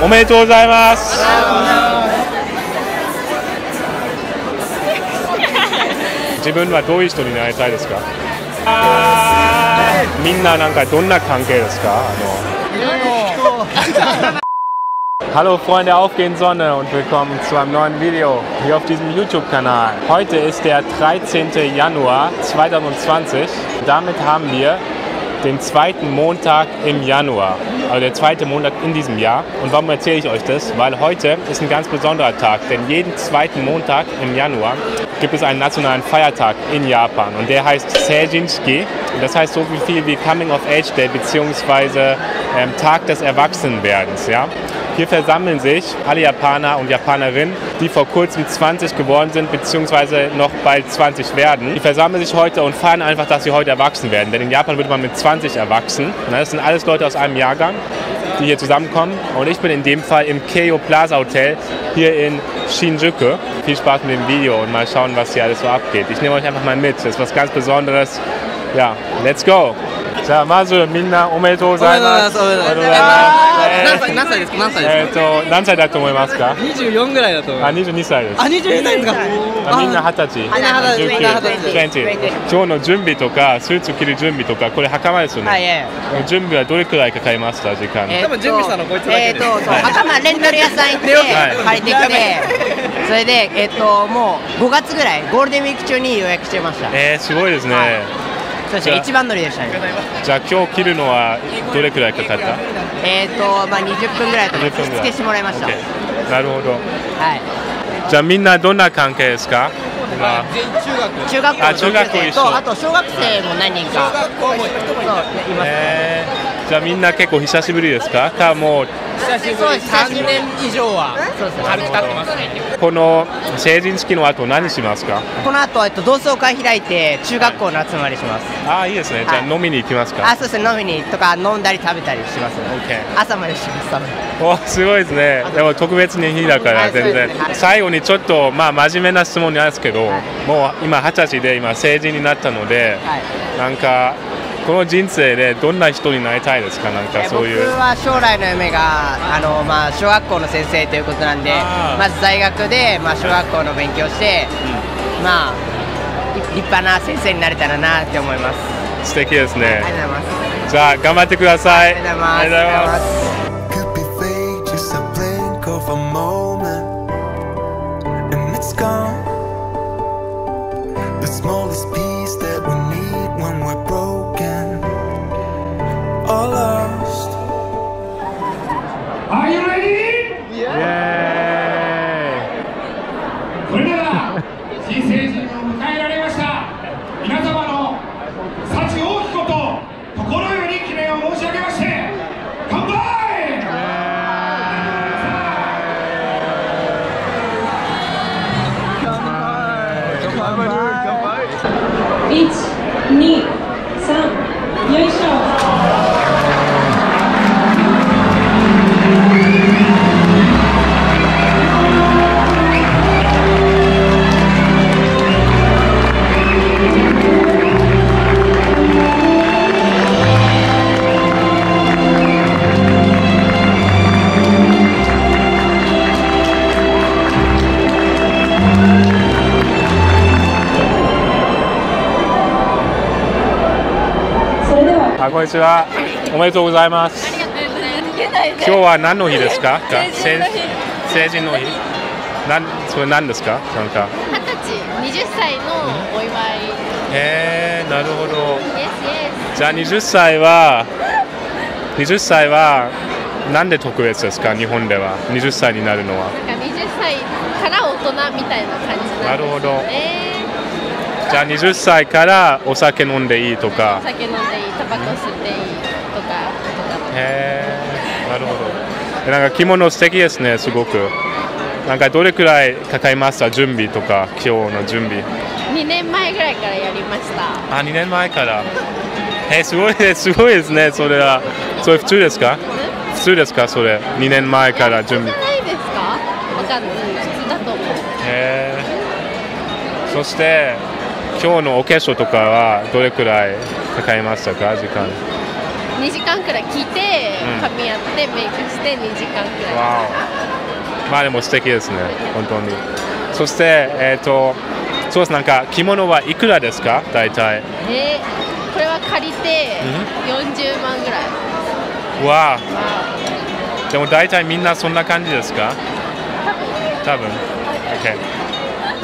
おめでとうございます。自分はどういう人になりたいですか？みんななんかどんな関係ですか？Hallo Freunde, auf geht's Sonne und willkommen zu einem neuen Video hier auf diesem YouTube-Kanal. Heute ist der 13. Januar 2020. Damit haben wir den zweiten Montag im Januar, also der zweite Montag in diesem Jahr. Und warum erzähle ich euch das? Weil heute ist ein ganz besonderer Tag, denn jeden zweiten Montag im Januar gibt es einen nationalen Feiertag in Japan und der heißt Seijin shiki. Das heißt so viel wie Coming of Age Day bzw. Tag des Erwachsenwerdens. Ja? Hier versammeln sich alle Japaner und Japanerinnen, die vor kurzem 20 geworden sind bzw. noch bald 20 werden. Die versammeln sich heute und feiern einfach, dass sie heute erwachsen werden. Denn in Japan wird man mit 20 erwachsen. Das sind alles Leute aus einem Jahrgang, die hier zusammenkommen. Und ich bin in dem Fall im Keio Plaza Hotel hier in Shinjuku. Viel Spaß mit dem Video und mal schauen, was hier alles so abgeht. Ich nehme euch einfach mal mit. Das ist was ganz Besonderes. Ja, let's go!この人生でどんな人になりたいですか？なんかそういう。僕は将来の夢が小学校の先生ということなんで、まず大学で小学校の勉強して、立派な先生になれたらなって思います。素敵ですね。ありがとうございます。じゃあ頑張ってください。ありがとうございます。こんにちは。おめでとうございます。今日は何の日ですか？成人の日。それ何ですか？なんか。20歳のお祝い。なるほど。じゃあ20歳はなんで特別ですか？日本では20歳になるのは。なんか20歳から大人みたいな感じなんですね。なるほど。じゃあ20歳からお酒飲んでいいとか。お酒飲んでいい。なるほど。なんか着物素敵ですね、すごく。なんかどれくらいかかりました準備とか、今日の準備。2年前ぐらいからやりました。あ、2年前から。すごいですね、それは。それ普通ですか？普通ですか、それ。2年前から準備。ないですか？わかんない。普通だと思う。そして、今日のお化粧とかはどれくらいかかりましたか、時間。2時間くらい聞いて、髪やってメイクして2時間くらい。まあでも素敵ですね、本当に。そしてそうです、なんか着物はいくらですか、大体。これは借りて40万ぐらい。わあ。でも大体みんなそんな感じですか。多分。Okay.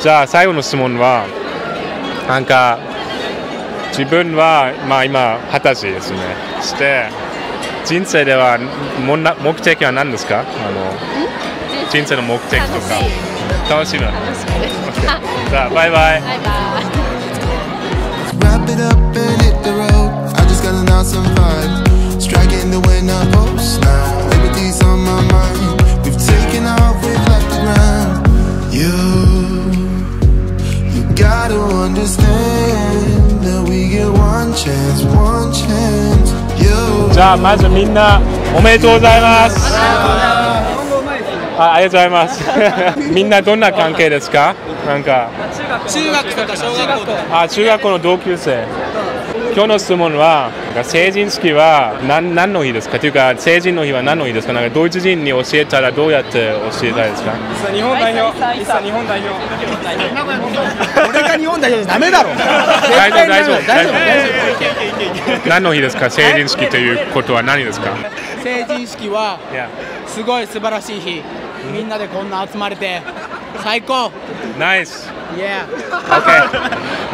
じゃあ最後の質問は、なんか自分はまあ今20歳ですね。して人生では目的は何ですか。人生の目的とか。楽しいな。Okay. じゃあバイバイ。じゃあまずみんなおめでとうございます。ありがとうございます。みんなどんな関係ですか？なんか中学とか小学校で。あ、中学校の同級生。今日の質問は成人式は何の日ですか？というか成人の日は何の日ですか？なんかドイツ人に教えたらどうやって教えたいですか？日本代表。日本代表。俺が日本代表じゃダメだろ。大丈夫。何の日ですか？成人式ということは何ですか？成人式はすごい素晴らしい日。みんなでこんな集まれて最高。ナイス。Yeah.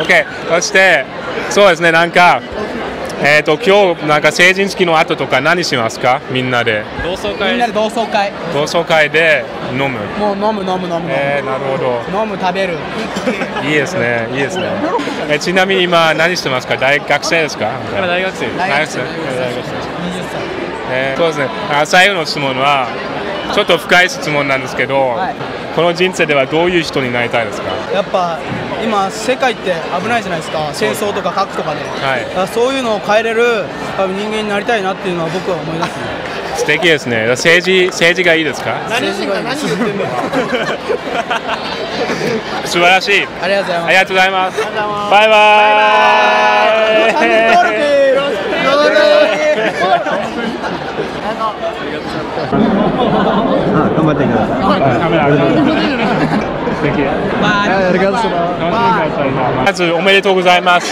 Okay. そしてそうですね、なんか今日なんか成人式の後とか何しますか？みんなで同窓会で飲む。もう飲む。なるほど。飲む、食べる。いいですね。ちなみに今何してますか？大学生ですか？今大学生。そうですね。最後の質問はちょっと深い質問なんですけど、この人生ではどういう人になりたいですか？やっぱ今世界って危ないじゃないですか、戦争とか核とかで、そういうのを変えれる人間になりたいなっていうのは僕は思いますね。素敵ですね。政治がいいですか？何言ってんの？素晴らしい。ありがとうございます。バイバイ。まずおめでとうございます。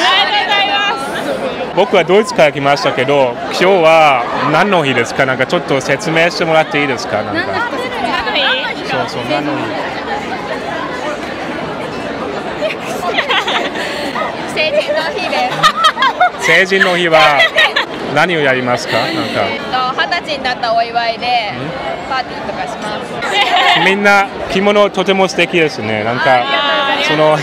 僕はドイツから来ましたけど、今日は何の日ですか？なんかちょっと説明してもらっていいですか？成人の日は何をやりますか？20歳になったお祝いでパーティーとかします。みんな着物とても素敵ですね。なんかその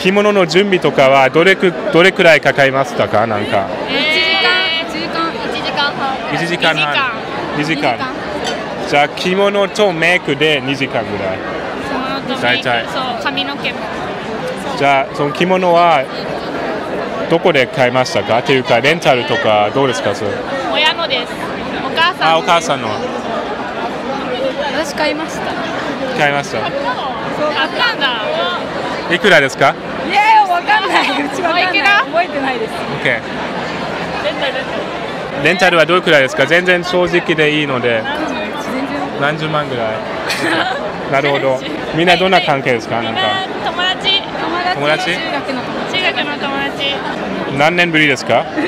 着物の準備とかはどれくらいかかりましたか？なんか1時間半。じゃあ着物とメイクで2時間ぐらい。大体。髪の毛も。じゃあその着物はどこで買いましたか？というかレンタルとかどうですか？それ親のです。お母さんの。私買いました。買ったんだ。いくらですか？いやわかんない。うちは覚えてないです。OK。レンタルはどれくらいですか？全然正直でいいので。何十万ぐらい。なるほど。みんなどんな関係ですか？なんか。友達。中学の友達。何年ぶりですか？2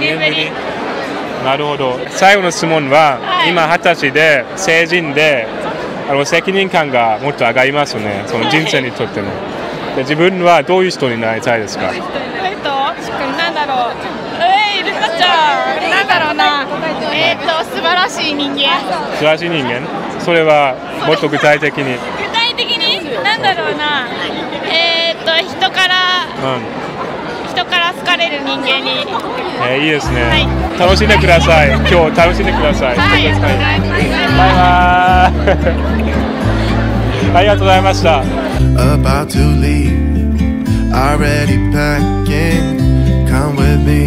年ぶり。なるほど。最後の質問は、今20歳で成人で責任感がもっと上がりますね、その人生にとっても。自分はどういう人になりたいですか？素晴らしい人間。それはもっと具体的に。人から好かれる人間に。いいですね。楽しんでください。今日楽しんでください。ありがとうございました。About to leave, already packing. Come with me.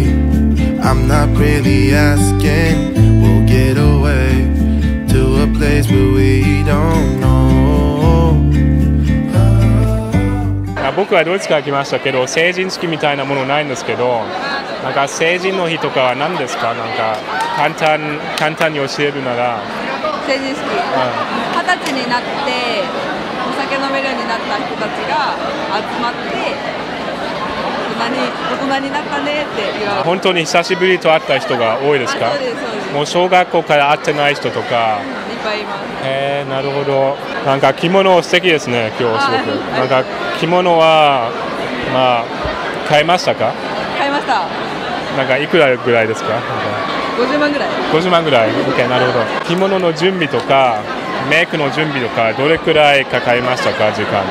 I'm not really asking. We'll get away to a place where we don't know. 僕はドイツから来ましたけど、成人式みたいなものないんですけど、なんか成人の日とかは何ですか？なんか簡単に教えるなら。成人式。20歳になってお酒飲めるようになった人たちが集まって。大人になったねって言われる。本当に久しぶりと会った人が多いですか？そうです、そうです。もう小学校から会ってない人とか、いっぱいいます。なるほど。なんか着物素敵ですね、今日すごく。なんか着物はまあ買いましたか？買いました。なんかいくらぐらいですか？50万ぐらい。50万ぐらい。OK、なるほど。着物の準備とかメイクの準備とかどれくらいかかりましたか？時間。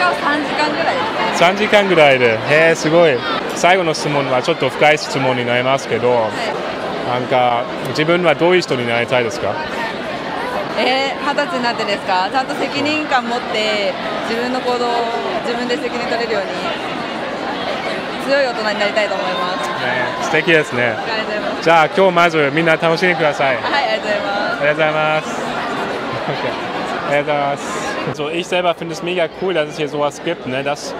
今日3時間ぐらいです。3時間ぐらいで、すごい。最後の質問はちょっと深い質問になりますけど、なんか自分はどういう人になりたいですか？20歳になってですか？ちゃんと責任感持って自分の行動を自分で責任取れるように強い大人になりたいと思います。素敵ですね。じゃあ今日まずみんな楽しんでください。はい、ありがとうございます。ありがとうございます。Also ich selber finde es mega cool, dass es hier sowas gibt, ne? Es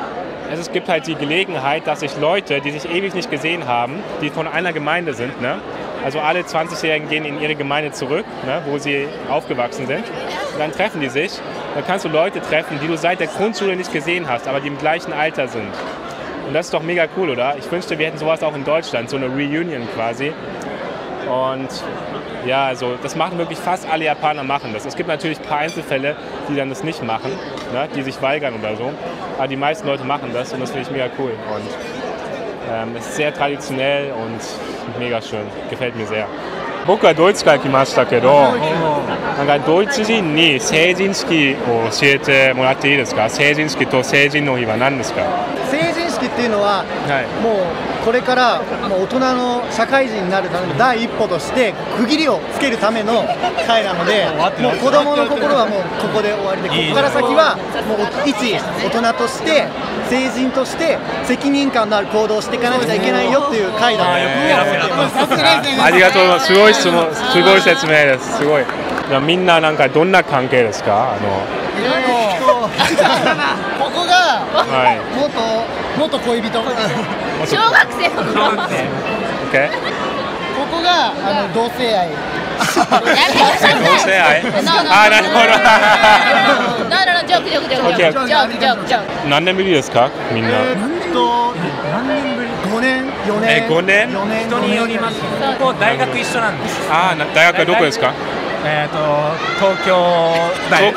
gibt halt die Gelegenheit, dass sich Leute, die sich ewig nicht gesehen haben, die von einer Gemeinde sind, ne? Also alle 20-Jährigen gehen in ihre Gemeinde zurück, ne? Wo sie aufgewachsen sind. Und dann treffen die sich. Dann kannst du Leute treffen, die du seit der Grundschule nicht gesehen hast, aber die im gleichen Alter sind. Und das ist doch mega cool, oder? Ich wünschte, wir hätten sowas auch in Deutschland, so eine Reunion quasi. Und ja, also das machen wirklich fast alle Japaner machen das. Es gibt natürlich ein paar Einzelfälle, die dann das nicht machen, ne, die sich weigern oder so. Aber die meisten Leute machen das und das finde ich mega cool. Und es ist sehr traditionell und mega schön. Gefällt mir sehr. 僕はドイツから来ましたけど、なんかドイツ人に成人式を教えてもらっていいですか？成人式と成人の日は何ですか？成人式っていうのは、もうこれから大人の社会人になるための第一歩として区切りをつけるための会なので、もう子供の心はもうここで終わりで、ここから先はもう一大人として成人として責任感のある行動をしていかなくちゃいけないよっていう会だと思います。ありがとうございます。すごい質問、すごい説明です。すごい。みんななんかどんな関係ですか？ここが元恋人。小学生の頃。ここが同性愛。同性愛。あ、なるほど。ジョークジョークジョークジョークジョークジョーク。何年ぶりですか？みんな。何年ぶり？5年。5年。人によります。ここ大学一緒なんです。あ、大学はどこですか？東京大学。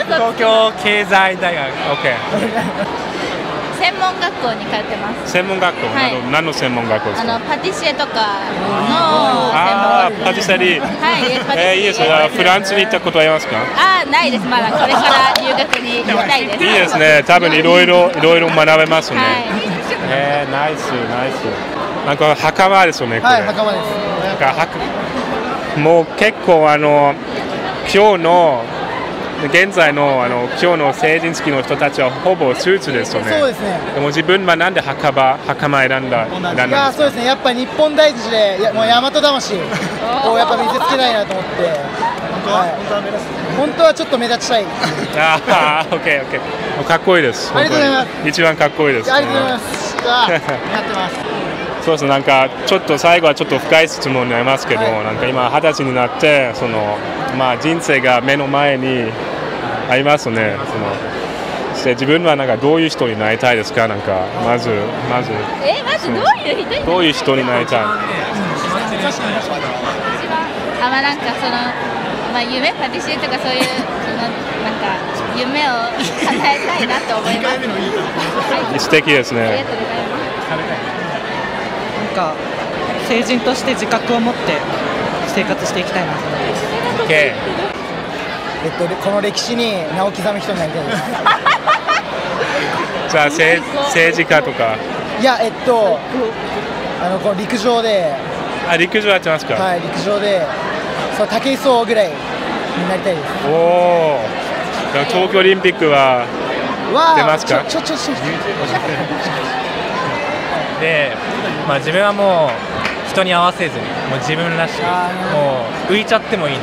東京経済大学。OK。専門学校に通ってます。専門学校、何の専門学校ですか？パティシエとかの専門学校。パティシエリー。はい、いいですね。フランスに行ったことありますか？あ、ないです。まだこれから留学に行きたいです。いいですね。多分いろいろ学べますね。ナイス。なんか袴ですよね。はい、袴です。なんかもう結構今日の現在の今日の成人式の人たちはほぼスーツですよね。そうですね。でも自分はなんで袴選んだんですか？いや、そうですね。やっぱ日本大事で、もう大和魂をやっぱ見せつけたいなと思って。本当はちょっと目立ちたい。ああ、OK。かっこいいです。ありがとうございます。一番かっこいいです。ありがとうございます。なってます。そうですね、なんかちょっと最後はちょっと深い質問になりますけど、なんか今20歳になってその、まあ、人生が目の前にありますね。そして自分はなんかどういう人になりたいですか？なんかまずどういう人になりたい？なんかその、まあ、夢パティシエとかそういうなんか夢を叶えたいなと思います。素敵ですね。ありがとうございます。成人として自覚を持って生活していきたいなと思います。この歴史に名を刻む人になりたいです。じゃあ政治家とか。いやこの陸上で。あ、陸上やってますか。はい、陸上で武井壮ぐらいになりたいです。おお。東京オリンピックは出ますか。で、まあ、自分はもう人に合わせずにもう自分らしくもう浮いちゃってもいいんで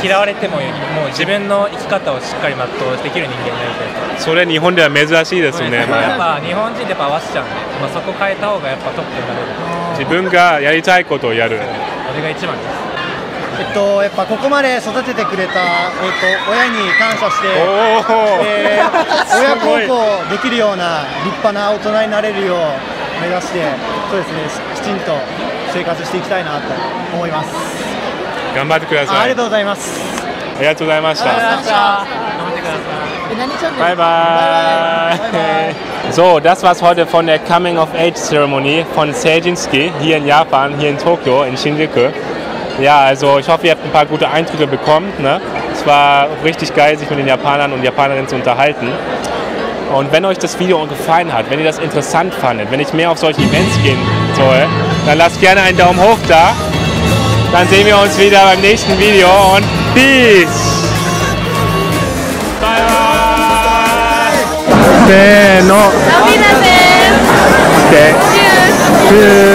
嫌われてももう自分の生き方をしっかり全うできる人間になりたいと。それ日本では珍しいですよね。やっぱ日本人で合わせちゃうんで、まあ、そこ変えた方がやっぱトップになれる。自分がやりたいことをやる。それが一番です。やっぱここまで育ててくれた、親に感謝して、親孝行できるような立派な大人になれるよう目指して、そうですね、きちんと生活していきたいなと思います。頑張ってください。ありがとうございます。ありがとうございました。バイバイ。So, das war's heute von der Coming-of-Age-Zeremonie von Seijin Shiki hier in Japan, hier in Tokio, in Shinjuku. Ja, also ich hoffe, ihr habt ein paar gute Eindrücke bekommen. Ne? Es war richtig geil, sich mit den Japanern und Japanerinnen zu unterhalten. Und wenn euch das Video gefallen hat, wenn ihr das interessant fandet, wenn ich mehr auf solche Events gehen soll, dann lasst gerne einen Daumen hoch da. Dann sehen wir uns wieder beim nächsten Video und peace! Bye bye! Auf Wiedersehen! Tschüss!